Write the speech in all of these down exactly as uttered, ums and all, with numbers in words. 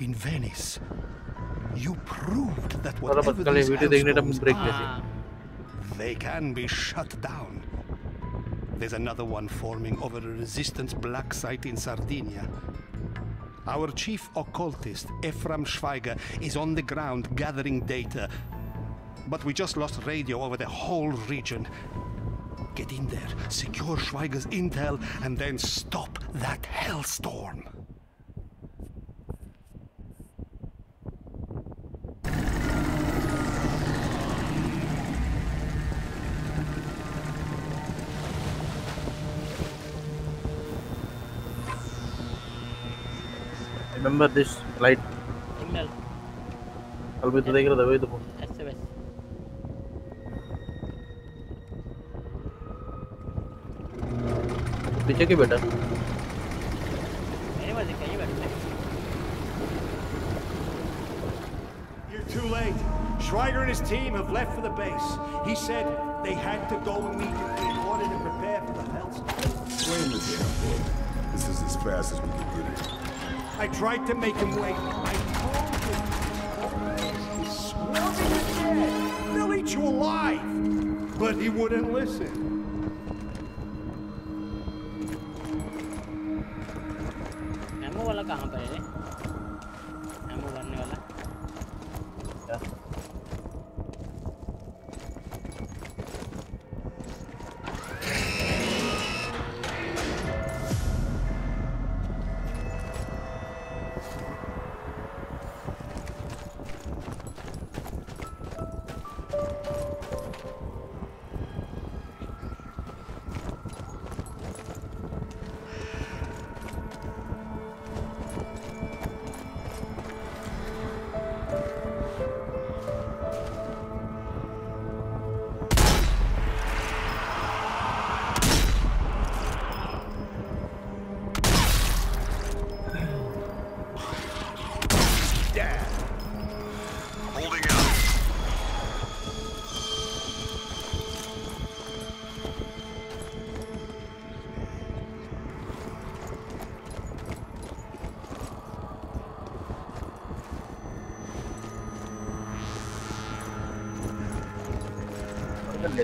in Venice. You proved that whatever these hailstones are, they can be shut down. There's another one forming over a resistance black site in Sardinia. Our chief occultist, Ephraim Schweiger, is on the ground gathering data. But we just lost radio over the whole region. Get in there, secure Schweiger's intel, and then stop that hellstorm. Remember this light. Signal. I'll be taking the way to go. पीछे के बेटा मेरे पास कहीं बैठा है You're too late. Schweiger and his team have left for the base. He said they had to go immediately in order to prepare for the hellstorm. Wait a minute. This is as fast as we can get it. I tried to make him wait. I told him. He swore he was dead. They'll eat you alive. But he wouldn't listen. कहाँ पे है हमको बनने वाला क्या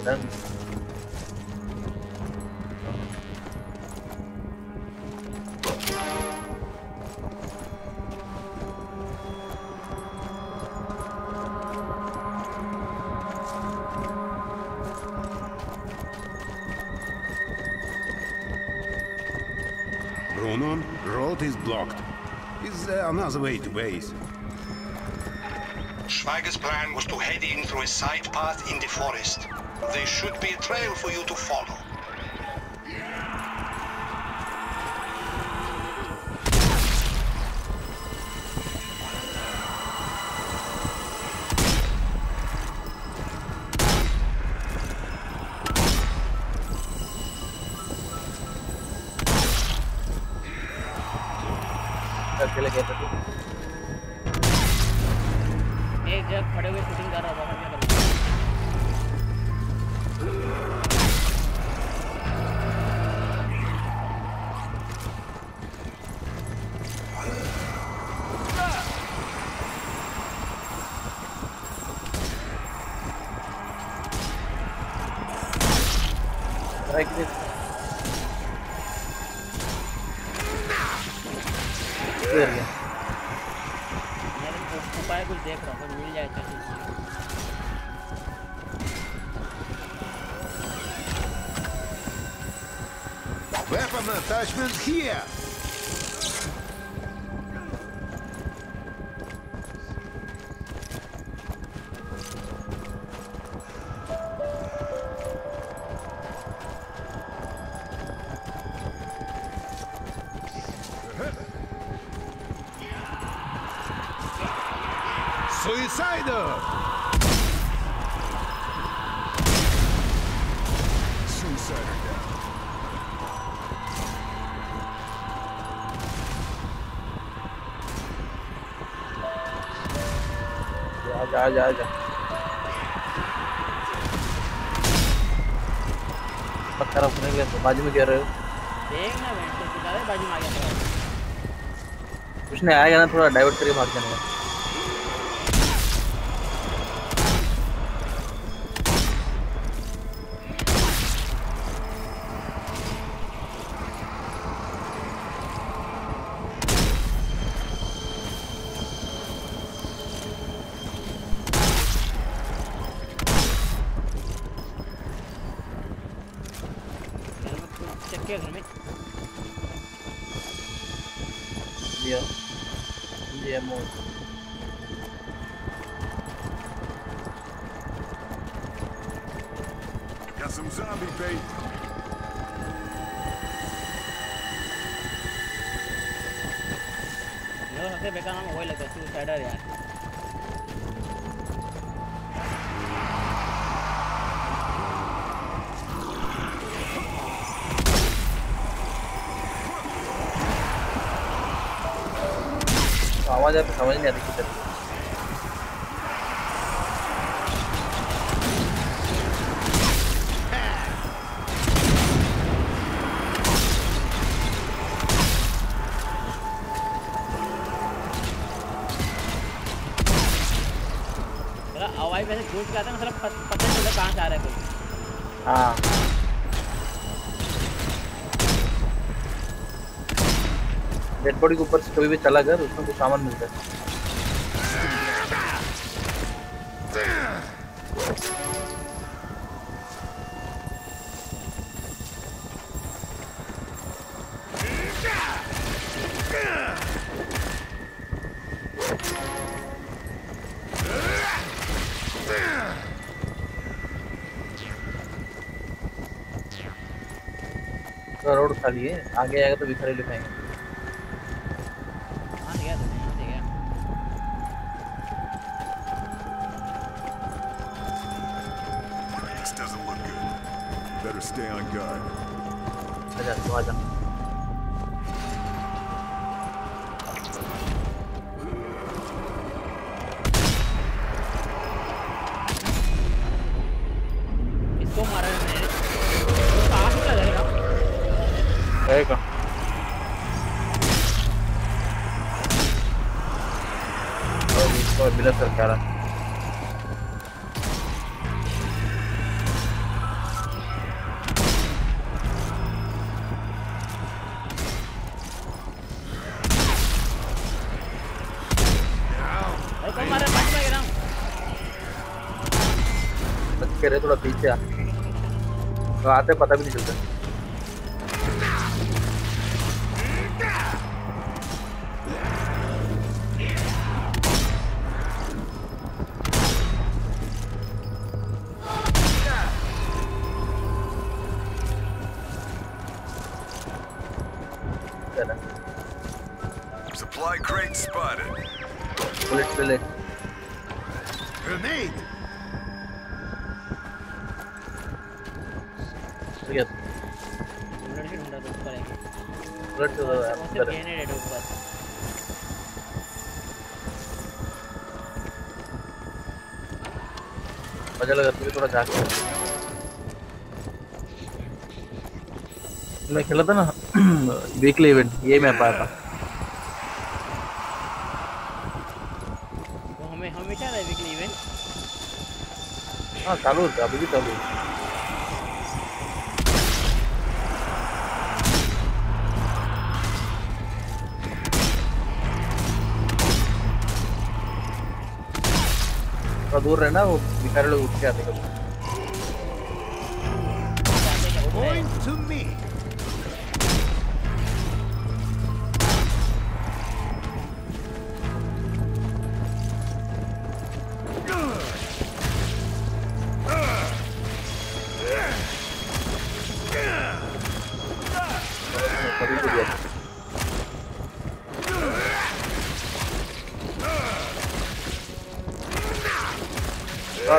Done. Bruno, road is blocked. Is there another way to base? Schweiger's plan was to head in through a side path in the forest. There should be a trail for you to follow. Weapon attachment here. Suicidal. Suicidal. Ya, ya, ya. पक्का रखने के बाजू में क्या रहे हो? देखना वैसे किधर है बाजू में आ गया उसने आएगा ना थोड़ा डाइवर्ट करके मार देने का। आवाज़ आप समझ नहीं आती किधर। तेरा आवाज़ वैसे घूम के आता है, मतलब पता नहीं चलता कहाँ जा रहा है कोई। हाँ। डेड बॉडी के ऊपर से कभी भी चला कर उसमें कुछ सामान मिलता है। रोड खाली है, आगे आएगा तो भिखारी लिखाएंगे। थोड़ा पीछे तो आते पता भी नहीं चलता। Supply crate spotted. Bullet bullet. Grenade. ऊपर मजा लगा तुझे थोड़ा जाके। मैं खेला था ना वीकली इवेंट, ये मैं पाया था। वो हमें हमेशा रहा वीकली इवेंट। हाँ चालू होता अभी भी चालू। दूर रहना वो बिचारे लोग उठ के आते हैं।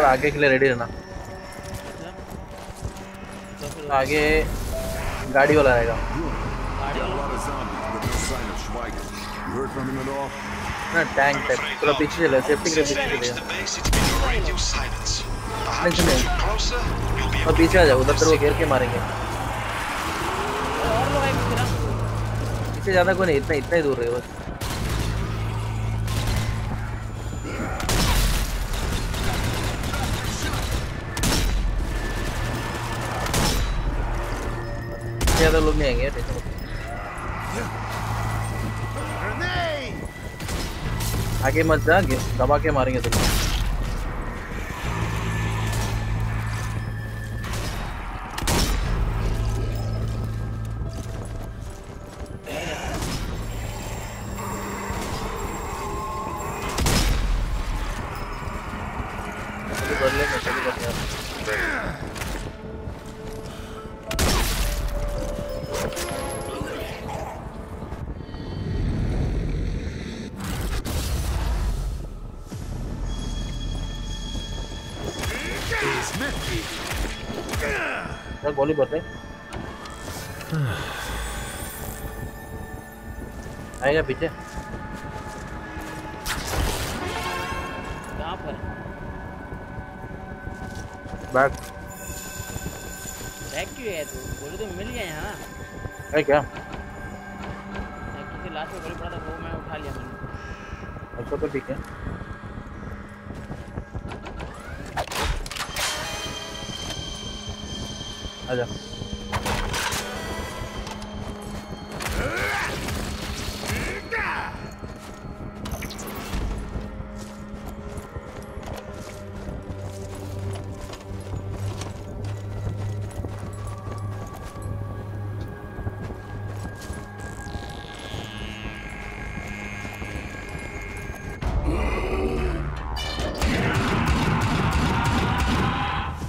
आगे के लिए रेडी रहना। आगे गाड़ी वाला आएगा। ना टैंक टाइप, थोड़ा पीछे चले, सेफ्टी के लिए पीछे चले। नहीं और पीछे आ जाओ, उधर वो घेर के मारेंगे। इससे ज़्यादा कोई नहीं, इतना इतना ही दूर है बस। ज्यादा लोग नहीं आएंगे देखो। आगे मत जा, दबा के मारेंगे तुम्हें। गोली बटे आएगा पीछे कहाँ पर बैग बैग क्यों है तू बोले तो मिल गया यहाँ है क्या किसी लास्ट में गोली पड़ा था वो मैं उठा लिया मैंने अच्छा तो ठीक है आजा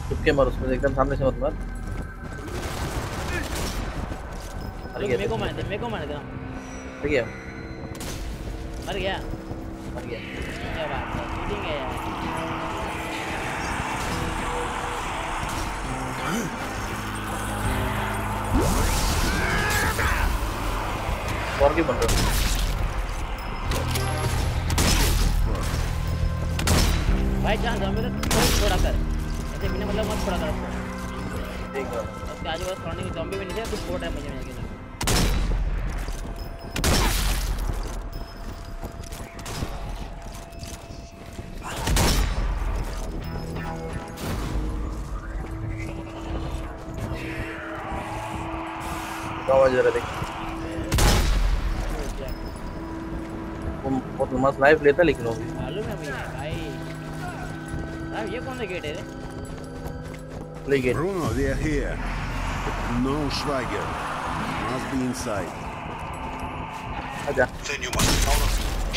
चुपके मार उसमें एकदम सामने से मत मार मेरे को मार दे मेरे को मार दे ठीक है मर गया मर गया क्या बात है चीटिंग है यार और क्या बन रहा है भाई जान जान मेरे को थोड़ा कर ऐसे बिना मतलब मत थोड़ा कर ठीक है उसके आजू बाजू थोड़ी ज़ॉम्बी भी नहीं है कुछ छोटा है मुझे नहीं बहुत मस्त लाइफ लेता लेकिन मालूम है भैया भाई ये कौन सा गेट है रे gate Bruno they are here no Schweiger must be inside then you must follow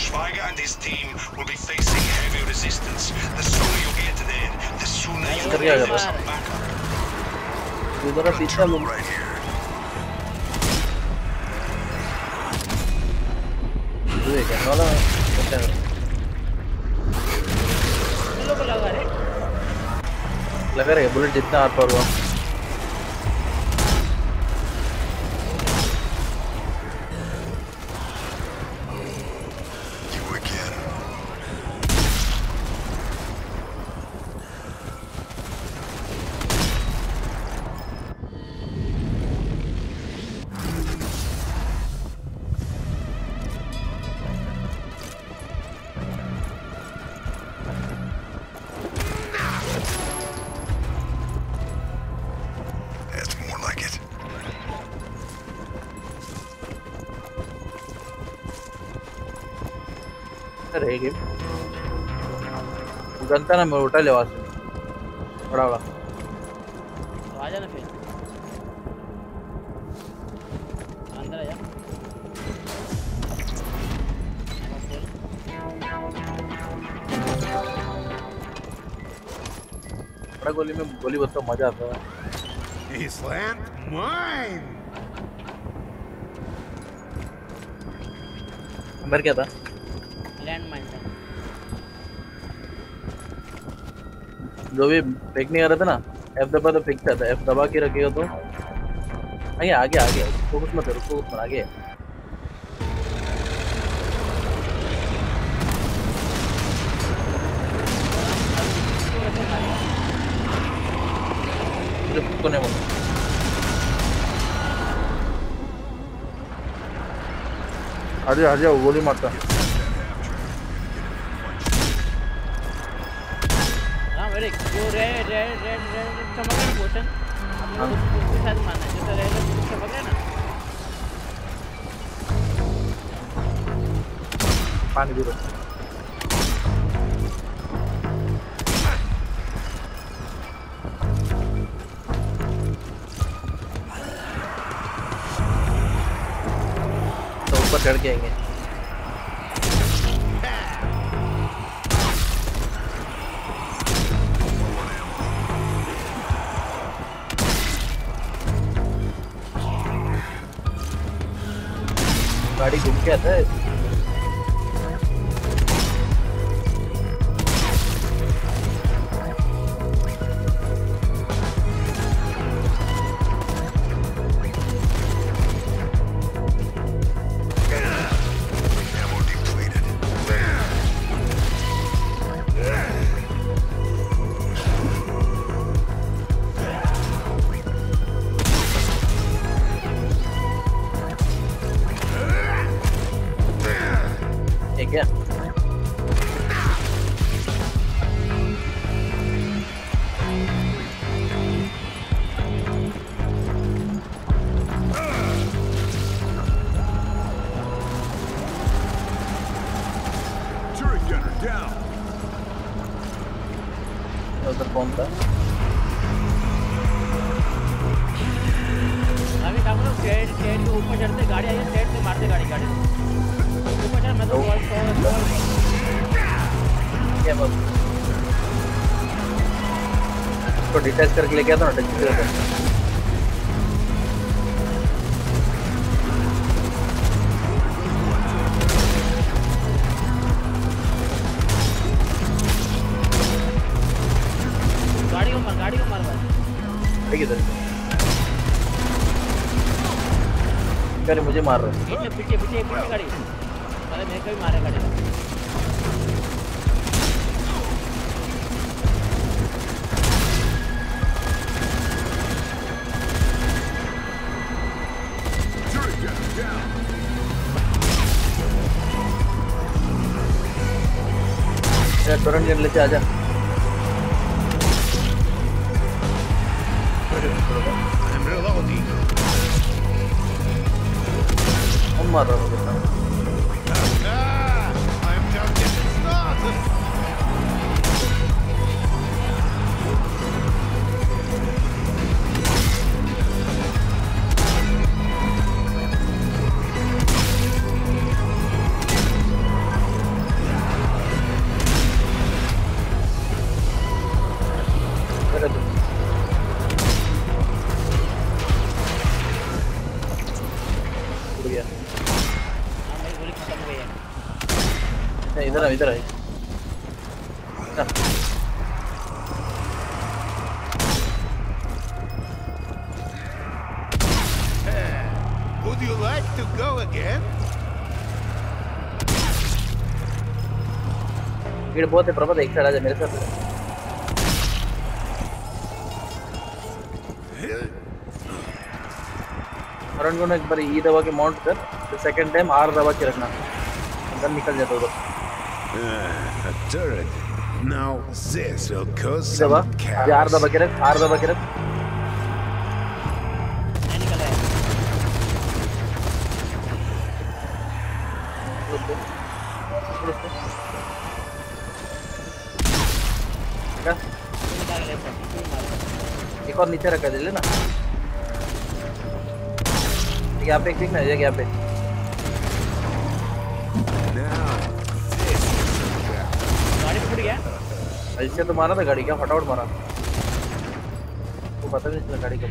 Schweiger and his team will be facing heavy resistance the sooner you get there the sooner you get back उधर पीछे लो ये क्या वाला है चलो को लगा रे लगा रे बुलेट जितना आर पार हुआ जनता ना मैं उठा ले वहाँ से बड़ा बड़ा तो आ जाना फिर अंदर आ जा बड़ा गोली में गोली बजता मजा आता है Island mine अंदर क्या था लैंड माइन था जो भी फेंकने आ रहा था ना F दबा तो फेंकता था F दबा के रखेगा तो आगे आगे आगे फोकस मत करो फोकस मत आगे तो नहीं बोल अरे अरे गोली मारता वो रेड रेड रेड रेड चमक रही पोशन Pani biuro. तो ऊपर चढ़ के आएंगे. गाड़ी घूम के आता है. टेस्ट करके लेके आता हूँ ना टेस्ट करके. मुझे मार रहा है पीछे पीछे गाड़ी. अरे मेरे को भी मारे गाड़ी. तुरंत जन लेके आजा. मार रहा हूँ इधर है. Would you like to go again? ये बहुत है प्रभात. एक साइड आ जा मेरे साथ. और उनको एक बार ई दबा के माउंट कर. फिर सेकंड टाइम आर दबा के रखना. अंदर निकल जाता होगा. Uh, a turret. Now this will cause some chaos. यार दबा के रख, आर दबा के रख. एक और नीचे रखा दिले ना. यहाँ पे क्लिक ना जाए यहाँ पे. ऐसे तो मारा था गाड़ी का. फटाफट मारा तो पता नहीं चला गाड़ी का.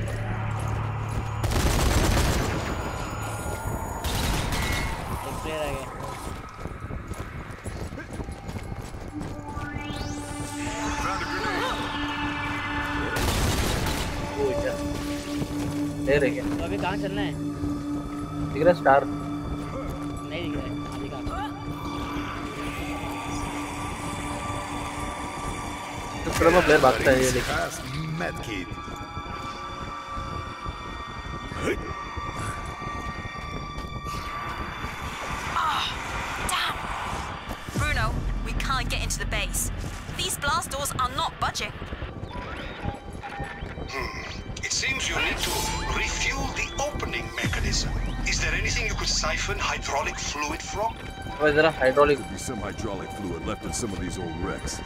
ले रहे तो अभी कहाँ चलना है? दिख रहा स्टार नहीं दिख रहा है. प्लेयर प्लेयर भागता है ये. Bruno, we can't get into the base. These blast doors are not budging. It's seems you need to refuel the opening mechanism. Is there anything you could siphon hydraulic fluid from? Well, there are hydraulic. There'll be some hydraulic fluid left in some of these old wrecks.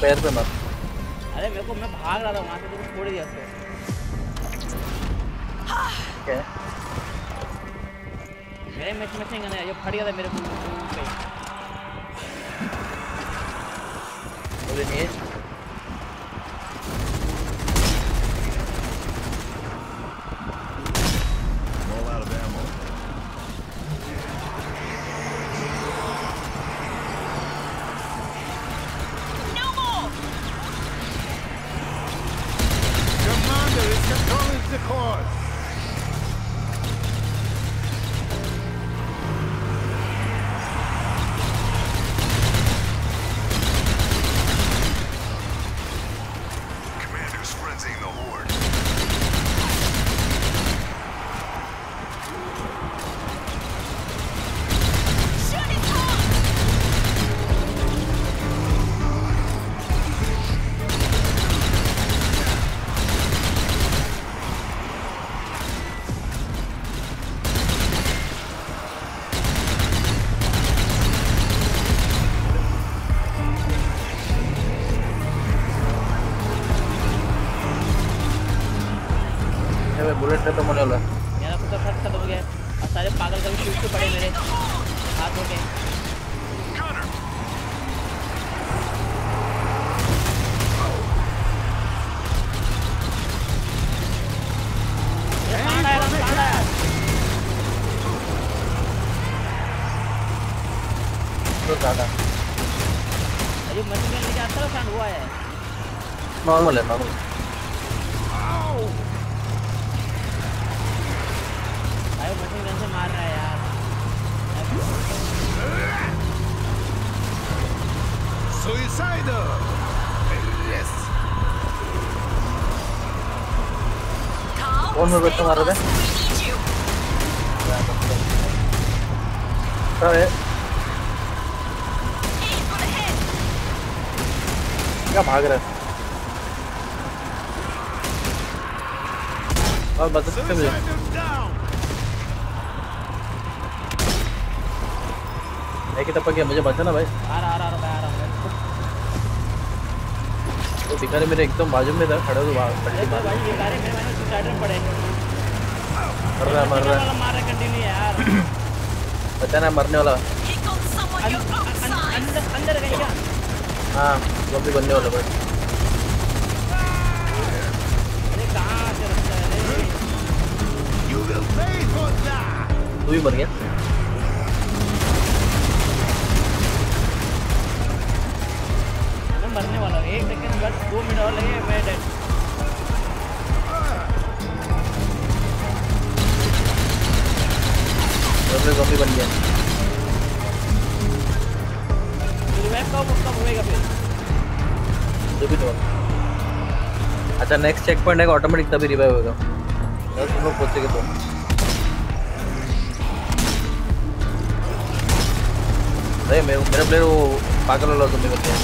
पैर पे मत। अरे मेरे को मैं भाग रहा था वहाँ से, तुमने छोड़ दिया उसको। क्या? मेरे मैच मैचिंग है ना, ये फट गया था मेरे मुंह पे। बोले नहीं। Normal, normal. मुझे बचाना भाई। आ रहा आ रहा आ रहा वो भिखारी मेरे एकदम बाजू में था, खड़ा हुआ पट्टी मार भाई। ये गाड़ी मेरे मैंने स्टार्टर पड़े मर रहा मर रहा मार रहा कंटिन्यू यार। बचाना मरने वाला अंदर अंदर गया। हां वो भी बनने वाला भाई। अरे कहां से रखता है? You will pay for that. तू ही मर गया। मरने वाला एक सेकंड बस, दो मिनट और लगे मैं डेड। जब तक ज़ॉम्बी बन गया रिवाइव कब कब होएगा फिर जो भी तो। अच्छा नेक्स्ट चेक पॉइंट है ऑटोमेटिक तभी रिवाइव होगा। बस तुम लोग पहुंचेंगे तो नहीं। मैं मेरा प्लेयर वो पागल वाला ज़ॉम्बी बन गया।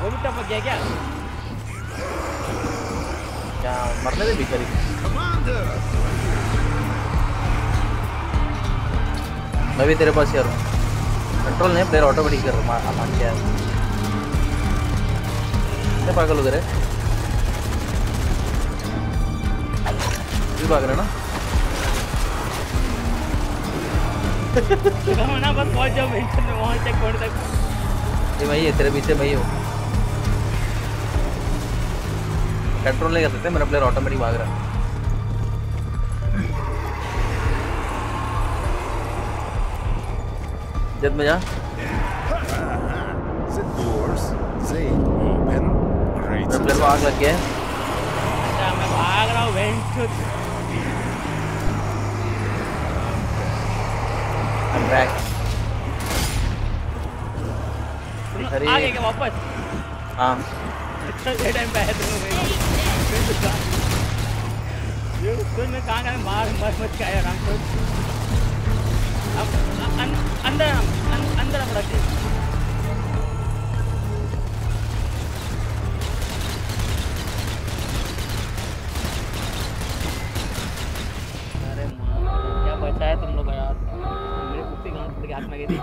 वो भी टपक गया क्या? Ya, marle de Vicari. मैं भी तेरे पास ही आ रहा हूँ। कंट्रोल नहीं, प्लेयर ऑटोमेटिक कर रहा हूँ। मान क्या है? ये पागल हो गए? ये पागल है ना? तो हम ना बस पहुँच जाओ मेंशन में वहाँ चेक पॉइंट तक। ये मैं ही है, तेरे पीछे मैं ही हूँ। कंट्रोल नहीं कर सकते, मेरा प्लेयर ऑटोमेटिक भाग रहा है। जब में जा मेरा प्लेयर भाग लग गया है। मैं भाग रहा हूँ वेंट आगे के वापस। हाँ ये टाइम पे है तुम्हें ये तो मैं कहाँ कहाँ मार मार मच के आया रांको। अब अंदर अंदर हम रखे। अरे माँ क्या बचाया तुम लोग यार। मेरे कुत्ते कहाँ से हाथ में गई थी।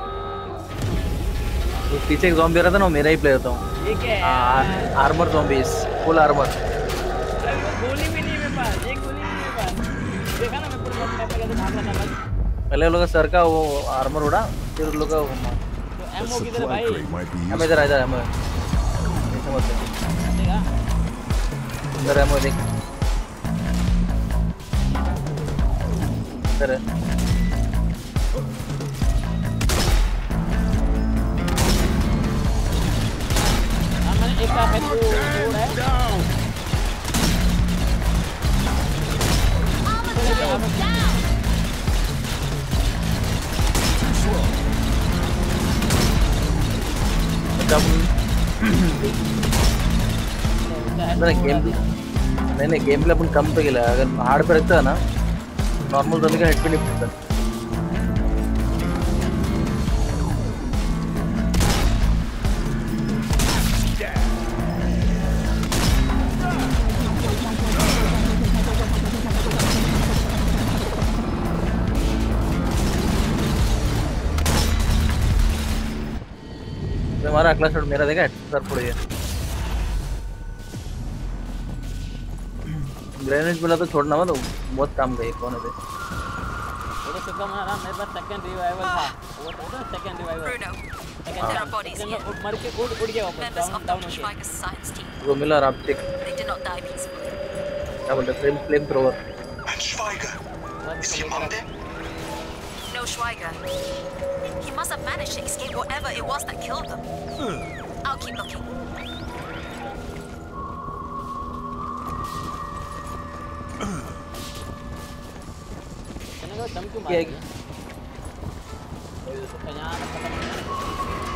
पीछे एक ज़ॉम्बी रहता ना, मेरा ही प्लेयर था वो। ये क्या है? Armour zombies, full armour. गोली भी नहीं मेरे पास, एक गोली भी मेरे पास। देखा ना मैं पूरा मैप में कैसे भाग रहा था। पहले लोग का सर का वो आर्मर उड़ा, फिर लोग का एमओ किधर है भाई? हम इधर आ जा एमओ। ऐसे मत देखा इधर एमओ देख इधर। हमने एक का है वो उड़ा है। Down. नहीं नहीं गेम प्ले अपन कम पे खेला। अगर हार्ड पे रखता है ना नॉर्मल ज़मीन का हेड पे नहीं पड़ता। हमारा अगला शॉट मेरा देगा सर पड़ गया। ग्रेनेड मिला तो छोड़ना मत, बहुत काम गए कोने पे। थोड़ा सा कम हमारा मेरे पास सेकंड रिवाइवल था। वो थोड़ा सेकंड रिवाइवल सेकंड मर के उड़ उड़ गया वापस डाउन हो गया। वो मिला राप्टिक क्या बोलते flame flame thrower. Schweiger is he among them? No Schweiger. He must have managed to escape whatever it was that killed them. I'll keep looking. Can I go dump to my?